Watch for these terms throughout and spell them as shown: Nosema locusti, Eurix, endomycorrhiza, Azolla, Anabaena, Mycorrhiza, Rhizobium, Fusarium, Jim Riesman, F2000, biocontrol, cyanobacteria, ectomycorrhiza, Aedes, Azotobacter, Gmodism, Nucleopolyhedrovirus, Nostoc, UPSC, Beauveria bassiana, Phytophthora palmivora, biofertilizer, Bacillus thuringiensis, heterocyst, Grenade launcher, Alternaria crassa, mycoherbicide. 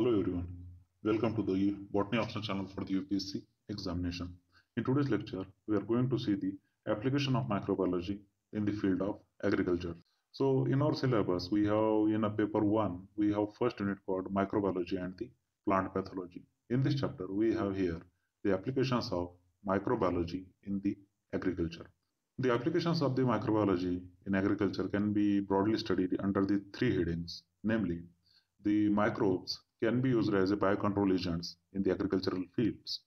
Hello everyone, welcome to the Botany Optional channel for the UPSC examination. In today's lecture, we are going to see the application of microbiology in the field of agriculture. So in our syllabus, we have in a paper 1, we have first unit called microbiology and the plant pathology. In this chapter, we have here the applications of microbiology in the agriculture. The applications of the microbiology in agriculture can be broadly studied under the three headings, namely the microbes can be used as a biocontrol agents in the agricultural fields.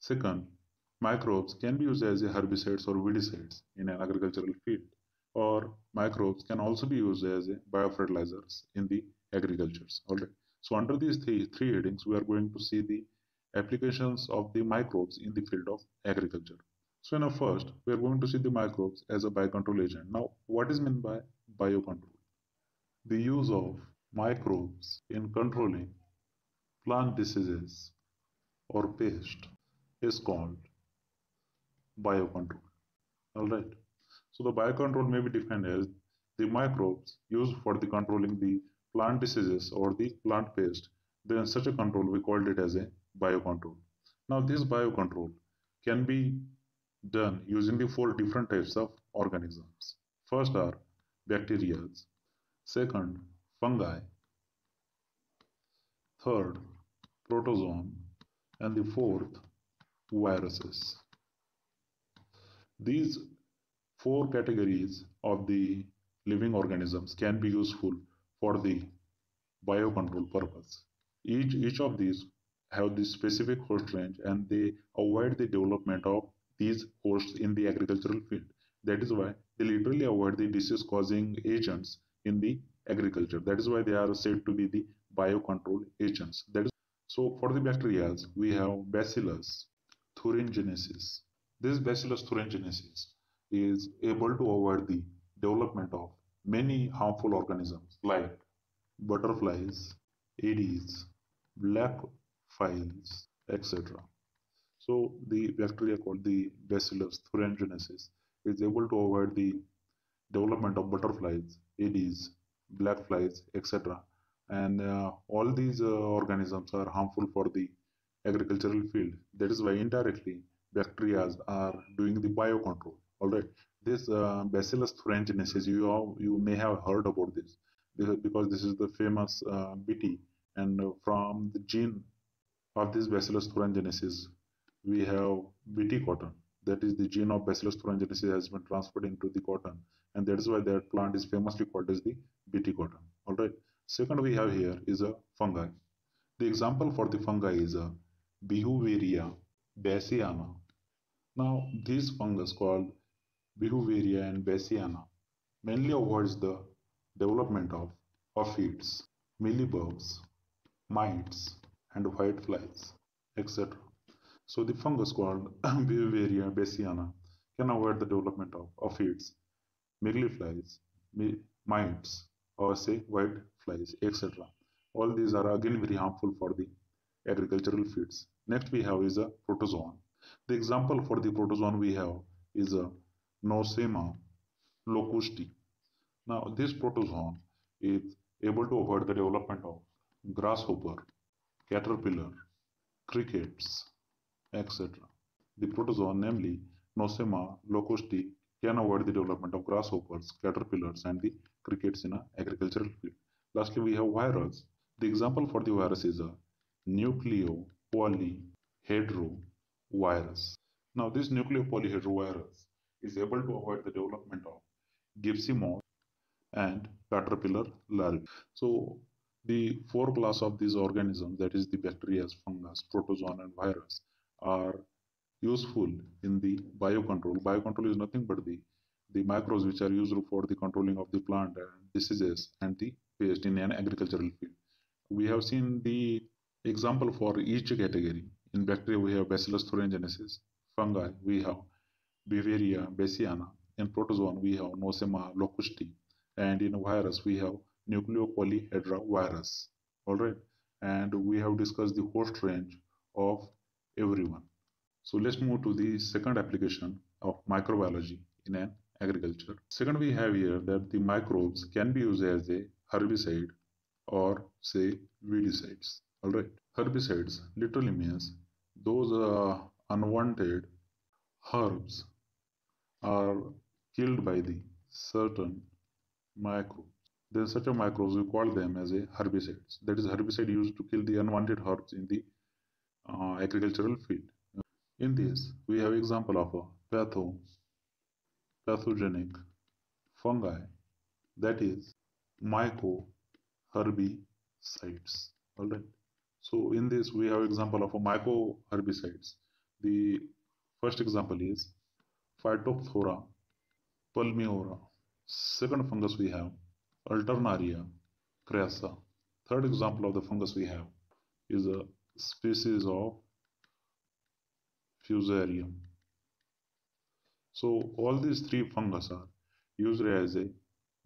Second, microbes can be used as a herbicides or weedicides in an agricultural field, or microbes can also be used as a biofertilizers in the agricultures. All right. So under these three headings, we are going to see the applications of the microbes in the field of agriculture. So now first, we are going to see the microbes as a biocontrol agent. Now, what is meant by biocontrol? The use of microbes in controlling plant diseases or pest is called biocontrol. Alright, so the biocontrol may be defined as the microbes used for the controlling the plant diseases or the plant pest. Then such a control we called it as a biocontrol. Now this biocontrol can be done using the four different types of organisms. First are bacteria, second fungi, third protozoan, and the fourth viruses. These four categories of the living organisms can be useful for the biocontrol purpose. Each of these have the specific host range and they avoid the development of these hosts in the agricultural field. That is why they literally avoid the disease causing agents in the agriculture. That is why they are said to be the biocontrol agents. That is, so for the bacteria, we have Bacillus thuringiensis. This Bacillus thuringiensis is able to avoid the development of many harmful organisms like butterflies, Aedes, black flies, etc. So the bacteria called the Bacillus thuringiensis is able to avoid the development of butterflies, Aedes, black flies, etc. And all these organisms are harmful for the agricultural field. That is why indirectly bacteria are doing the biocontrol. All right, this Bacillus thuringiensis, you may have heard about this because this is the famous BT, and from the gene of this Bacillus thuringiensis we have BT cotton. That is, the gene of Bacillus thuringiensis has been transferred into the cotton, and that is why that plant is famously called as the BT cotton. All right. Second, we have here is a fungi. The example for the fungi is a Beauveria bassiana. Now, these fungus called Beauveria and bassiana mainly avoids the development of aphids, mealybugs, mites, and whiteflies, etc. So the fungus called Beauveria bassiana can avoid the development of aphids, mealyflies, mites, or say white flies, etc. All these are again very harmful for the agricultural fields. Next we have is a protozoan. The example for the protozoan we have is a Nosema locusti. Now this protozoan is able to avoid the development of grasshopper, caterpillar, crickets, etc. The protozoan, namely Nosema locusti, can avoid the development of grasshoppers, caterpillars, and the crickets in an agricultural field. Lastly, we have virus. The example for the virus is a nucleopolyhedrovirus. Now, this nucleopolyhedrovirus is able to avoid the development of gypsy moth and caterpillar larvae. So, the four class of these organisms, that is the bacteria, fungus, protozoan, and virus, are useful in the biocontrol. Biocontrol is nothing but the microbes which are used for the controlling of the plant and diseases and the pest in an agricultural field. We have seen the example for each category. In bacteria, we have Bacillus thuringiensis. Fungi, we have Beauveria bassiana. In protozoan, we have Nosema locusti. And in virus, we have nucleopolyhedrovirus. All right. And we have discussed the host range of everyone. So let's move to the second application of microbiology in an agriculture. Second, we have here that the microbes can be used as a herbicide or say weedicides. Alright, herbicides, literally means those unwanted herbs are killed by the certain microbes. There are certain microbes, we call them as a herbicides. That is, herbicide used to kill the unwanted herbs in the agricultural field. In this, we have example of a pathogenic fungi, that is mycoherbicides. Alright. So in this, we have example of a mycoherbicides. The first example is Phytophthora palmivora. Second fungus we have Alternaria crassa. Third example of the fungus we have is a species of Fusarium. So all these three fungus are used as a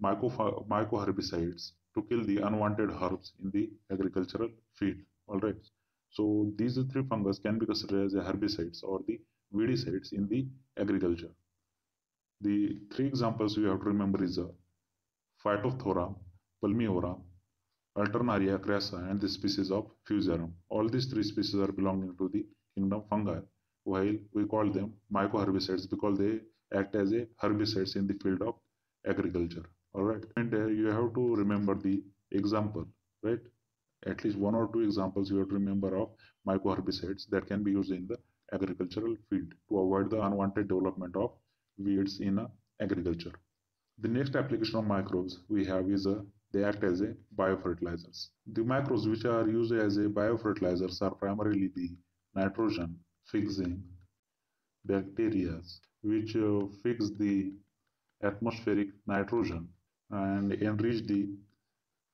mycoherbicides to kill the unwanted herbs in the agricultural field. Alright. So these three fungus can be considered as a herbicides or the weedicides in the agriculture. The three examples you have to remember is Phytophthora palmivora, Alternaria crassa, and the species of Fusarium. All these three species are belonging to the kingdom fungi, while we call them mycoherbicides because they act as a herbicides in the field of agriculture. Alright, and you have to remember the example, right? At least one or two examples you have to remember of mycoherbicides that can be used in the agricultural field to avoid the unwanted development of weeds in agriculture. The next application of microbes we have is they act as a biofertilizers. The microbes which are used as a biofertilizers are primarily the nitrogen fixing bacteria, which fix the atmospheric nitrogen and enrich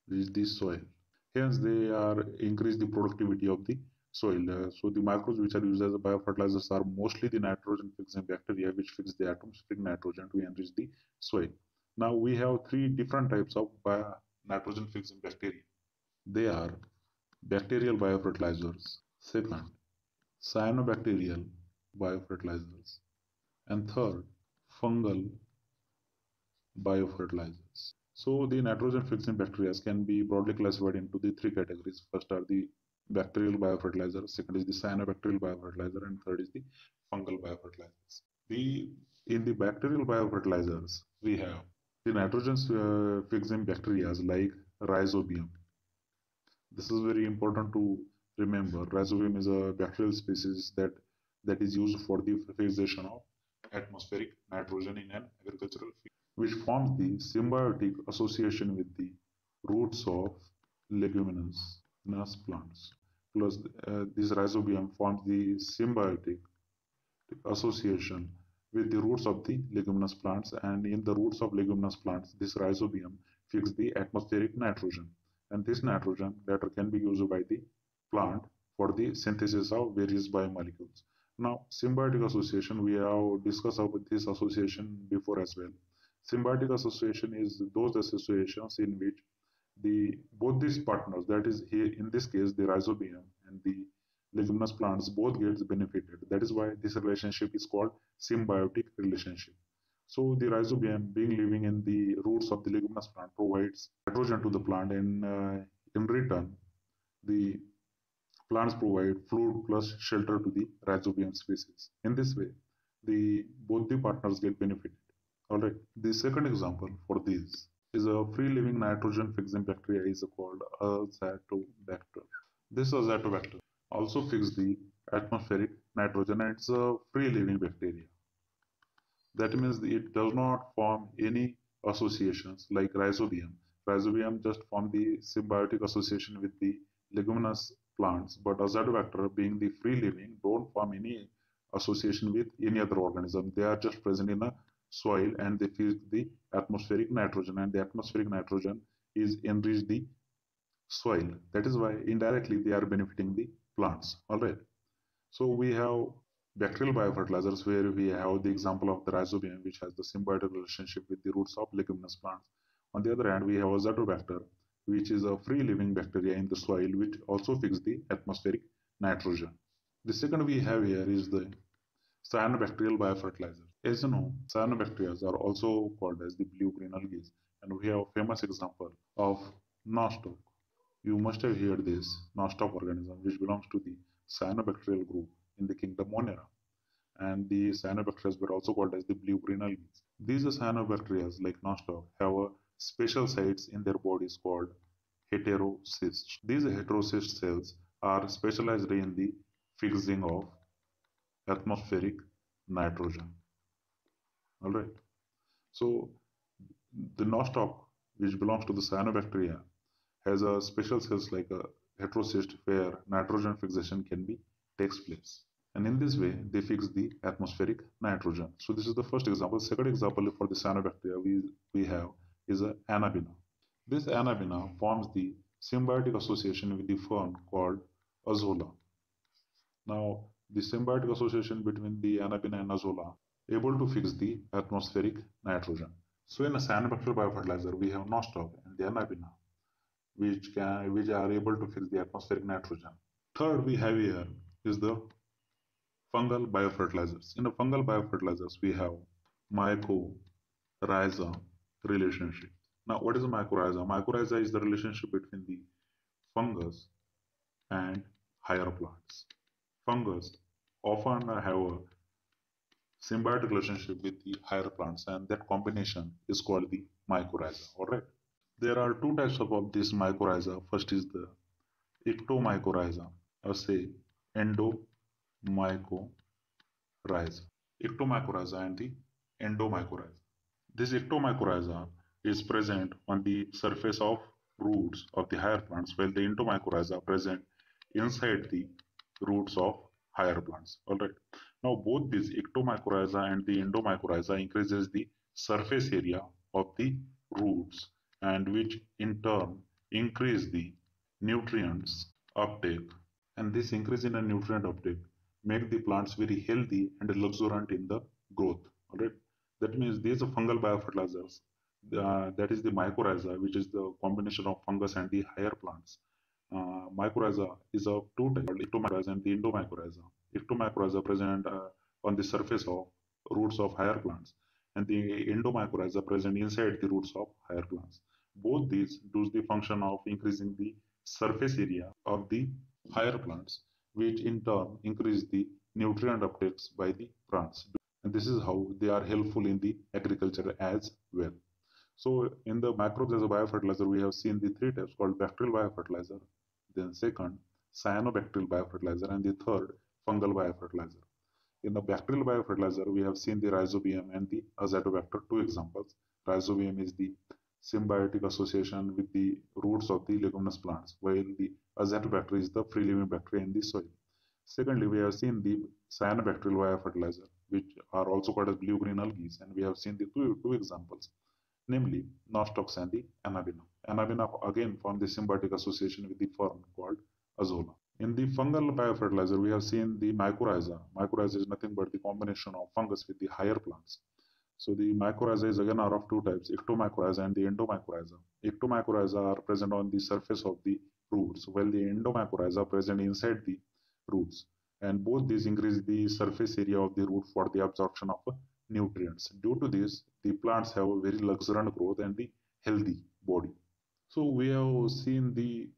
the soil. Hence, they are increase the productivity of the soil. So the microbes which are used as biofertilizers are mostly the nitrogen fixing bacteria which fix the atmospheric nitrogen to enrich the soil. Now we have three different types of nitrogen fixing bacteria. They are bacterial biofertilizers, second, cyanobacterial biofertilizers, and third, fungal biofertilizers. So the nitrogen fixing bacteria can be broadly classified into the three categories. First are the bacterial biofertilizer, second is the cyanobacterial biofertilizer, and third is the fungal biofertilizers. In the bacterial biofertilizers, we have the nitrogen fixing bacteria like Rhizobium. This is very important to remember. Rhizobium is a bacterial species that is used for the fertilization of atmospheric nitrogen in an agricultural field, which forms the symbiotic association with the roots of leguminous plants. Plus, this Rhizobium forms the symbiotic association with the roots of the leguminous plants, and in the roots of leguminous plants, this Rhizobium fixes the atmospheric nitrogen, and this nitrogen later can be used by the plant for the synthesis of various biomolecules. Now, symbiotic association, we have discussed about this association before as well. Symbiotic association is those associations in which both these partners, that is, here in this case the Rhizobium and the leguminous plants, both gets benefited. That is why this relationship is called symbiotic relationship. So the Rhizobium, being living in the roots of the leguminous plant, provides nitrogen to the plant, and in return the plants provide food plus shelter to the Rhizobium species. In this way, both the partners get benefited. Alright, the second example for this is a free-living nitrogen-fixing bacteria is called Azotobacter. This Azotobacter also fixes the atmospheric nitrogen, and it's a free-living bacteria. That means it does not form any associations like Rhizobium. Rhizobium just forms the symbiotic association with the leguminous plants, but Azotobacter, being the free-living, don't form any association with any other organism. They are just present in a soil, and they fix the atmospheric nitrogen, and the atmospheric nitrogen is enriched the soil. That is why indirectly they are benefiting the plants. Alright. So we have bacterial biofertilizers, where we have the example of the Rhizobium, which has the symbiotic relationship with the roots of leguminous plants. On the other hand, we have Azotobacter, which is a free-living bacteria in the soil, which also fixes the atmospheric nitrogen. The second we have here is the cyanobacterial biofertilizer. As you know, cyanobacteria are also called as the blue-green algae, and we have a famous example of Nostoc. You must have heard this Nostoc organism, which belongs to the cyanobacterial group in the kingdom Monera, and the cyanobacteria were also called as the blue green algae. These cyanobacteria, like Nostoc, have a special sites in their bodies called heterocysts. These heterocyst cells are specialized in the fixing of atmospheric nitrogen. All right. So the Nostoc, which belongs to the cyanobacteria, has a special cells like a heterocyst where nitrogen fixation can be takes place, and in this way they fix the atmospheric nitrogen. So this is the first example. Second example for the cyanobacteria we have is a Anabaena. This Anabaena forms the symbiotic association with the fern called Azolla. Now the symbiotic association between the Anabaena and Azolla able to fix the atmospheric nitrogen. So in a cyanobacterial biofertilizer we have Nostoc and the Anabaena, which are able to fix the atmospheric nitrogen. Third we have here is the fungal biofertilizers. In the fungal biofertilizers we have mycorrhiza relationship. Now what is a mycorrhiza? Mycorrhiza is the relationship between the fungus and higher plants. Fungus often have a symbiotic relationship with the higher plants, and that combination is called the mycorrhiza. Alright. There are two types of this mycorrhiza. First is the ectomycorrhiza, or say endomycorrhiza. Ectomycorrhiza and the endomycorrhiza. This ectomycorrhiza is present on the surface of roots of the higher plants, while the endomycorrhiza are present inside the roots of higher plants. All right. Now both these ectomycorrhiza and the endomycorrhiza increases the surface area of the roots, and which in turn increase the nutrients uptake. And this increase in the nutrient uptake make the plants very healthy and luxuriant in the growth. All right. That means these are fungal biofertilizers. That is the mycorrhiza, which is the combination of fungus and the higher plants. Mycorrhiza is of two types, ectomycorrhiza and the endomycorrhiza. Ectomycorrhiza present on the surface of roots of higher plants, and the endomycorrhiza present inside the roots of higher plants. Both these do the function of increasing the surface area of the higher plants, which in turn increase the nutrient uptakes by the plants. And this is how they are helpful in the agriculture as well. So in the mycorrhiza biofertilizer, we have seen the three types called bacterial biofertilizer, then second, cyanobacterial biofertilizer, and the third, fungal biofertilizer. In the bacterial biofertilizer, we have seen the Rhizobium and the Azotobacter, two examples. Rhizobium is the symbiotic association with the roots of the leguminous plants, while the Azotobacter is the free-living bacteria in the soil. Secondly, we have seen the cyanobacterial biofertilizer, which are also called as blue-green algae, and we have seen the two examples, namely Nostoc and the Anabaena. Anabaena again form the symbiotic association with the fern called Azolla. In the fungal biofertilizer, we have seen the mycorrhiza. Mycorrhiza is nothing but the combination of fungus with the higher plants. So the mycorrhiza is again are of two types, ectomycorrhiza and the endomycorrhiza. Ectomycorrhiza are present on the surface of the roots, while the endomycorrhiza are present inside the roots. And both these increase the surface area of the root for the absorption of nutrients. Due to this, the plants have a very luxuriant growth and the healthy body. So we have seen the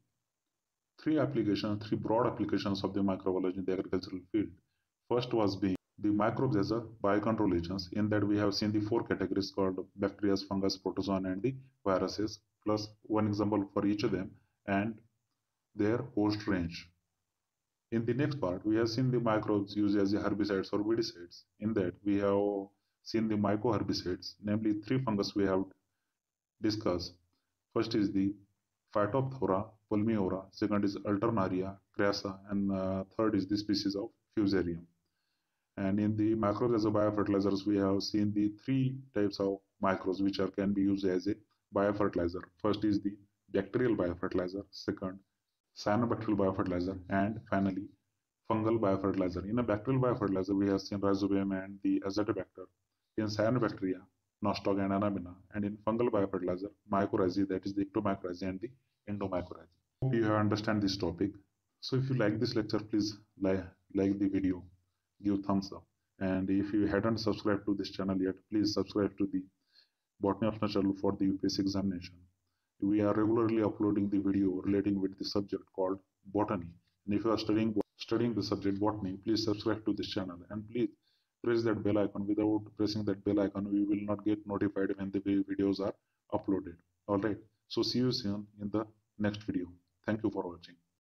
three broad applications of the microbiology in the agricultural field. First was being the microbes as a biocontrol agents. In that we have seen the four categories called bacteria, fungus, protozoan, and the viruses, plus one example for each of them and their host range. In the next part, we have seen the microbes used as herbicides or weedicides. In that, we have seen the mycoherbicides, namely three fungus we have discussed. First is the Phytophthora palmivora, second is Alternaria crassa, and third is the species of Fusarium. And in the mycorrhiza biofertilizers, we have seen the three types of microbes which can be used as a biofertilizer. First is the bacterial biofertilizer, second, cyanobacterial biofertilizer, and finally fungal biofertilizer. In a bacterial biofertilizer, we have seen Rhizobium and the Azotobacter. In cyanobacteria, Nostoc and Anabaena, and in fungal biofertilizer, mycorrhizae, that is the ectomycorrhiza and the endomycorrhiza. Hope you have understand this topic. So if you like this lecture, please like the video, give thumbs up, and if you hadn't subscribed to this channel yet, please subscribe to the Botany of Nature channel for the UPSC examination. We are regularly uploading the video relating with the subject called botany. And if you are studying the subject botany, please subscribe to this channel and please press that bell icon. Without pressing that bell icon, we will not get notified when the videos are uploaded. All right. So see you soon in the next video. Thank you for watching.